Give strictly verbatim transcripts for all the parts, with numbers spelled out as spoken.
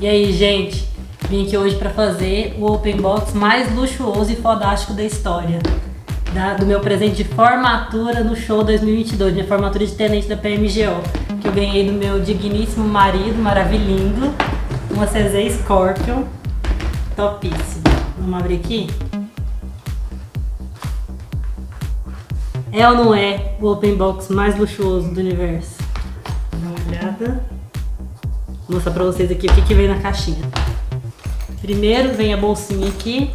E aí, gente, vim aqui hoje para fazer o open box mais luxuoso e fodástico da história, da, do meu presente de formatura no show dois mil e vinte e dois, minha formatura de tenente da P M G O, que eu ganhei do meu digníssimo marido, maravilhindo, uma C Z Scorpion, topíssima. Vamos abrir aqui? É ou não é o open box mais luxuoso do universo? Dá uma olhada. Vou mostrar pra vocês aqui o que, que vem na caixinha. Primeiro vem a bolsinha aqui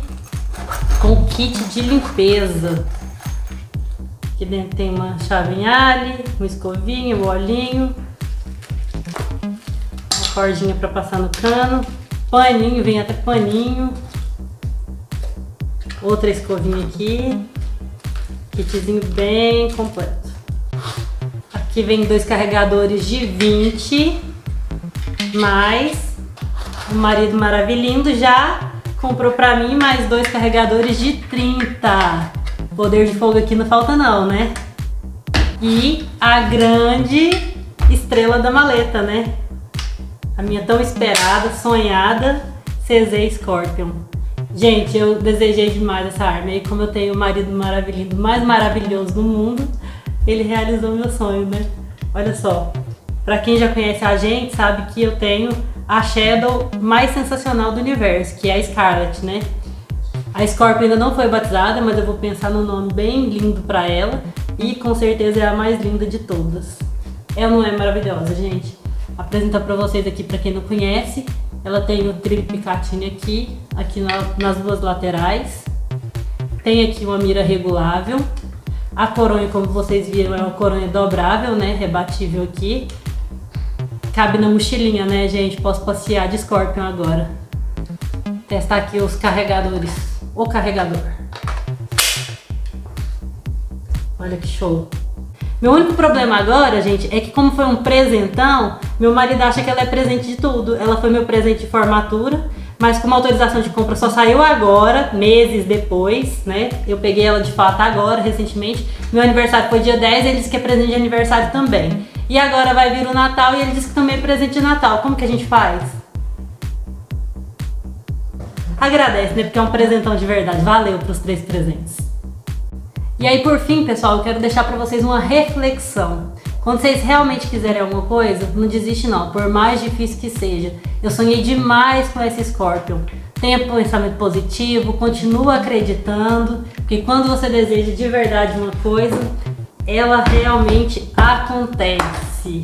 com o kit de limpeza. Aqui dentro tem uma chavinha, uma escovinha, um olhinho, uma cordinha pra passar no cano, paninho, vem até paninho, outra escovinha aqui, kitzinho bem completo. Aqui vem dois carregadores de vinte. Mas o marido maravilhindo já comprou pra mim mais dois carregadores de trinta. Poder de fogo aqui não falta não, né? E a grande estrela da maleta, né? A minha tão esperada, sonhada C Z Scorpion. Gente, eu desejei demais essa arma. E como eu tenho o marido maravilhindo mais maravilhoso do mundo, ele realizou meu sonho, né? Olha só. Pra quem já conhece a gente, sabe que eu tenho a Shadow mais sensacional do universo, que é a Scarlet, né? A Scorpion ainda não foi batizada, mas eu vou pensar no nome bem lindo pra ela. E com certeza é a mais linda de todas. Ela não é maravilhosa, gente? Apresentar pra vocês aqui, pra quem não conhece. Ela tem o trilho Picatinny aqui, aqui na, nas duas laterais. Tem aqui uma mira regulável. A coronha, como vocês viram, é uma coronha dobrável, né? Rebatível aqui. Cabe na mochilinha, né, gente? Posso passear de Scorpion agora. Testar aqui os carregadores. O carregador. Olha que show. Meu único problema agora, gente, é que como foi um presentão, meu marido acha que ela é presente de tudo. Ela foi meu presente de formatura, mas como a autorização de compra só saiu agora, meses depois, né? Eu peguei ela de fato agora, recentemente. Meu aniversário foi dia dez e ele disse que é presente de aniversário também. E agora vai vir o Natal e ele disse que também é presente de Natal. Como que a gente faz? Agradece, né? Porque é um presentão de verdade. Valeu pros três presentes. E aí, por fim, pessoal, eu quero deixar pra vocês uma reflexão. Quando vocês realmente quiserem alguma coisa, não desiste não, por mais difícil que seja. Eu sonhei demais com esse Scorpion. Tenha pensamento positivo, continua acreditando, porque quando você deseja de verdade uma coisa, ela realmente acontece.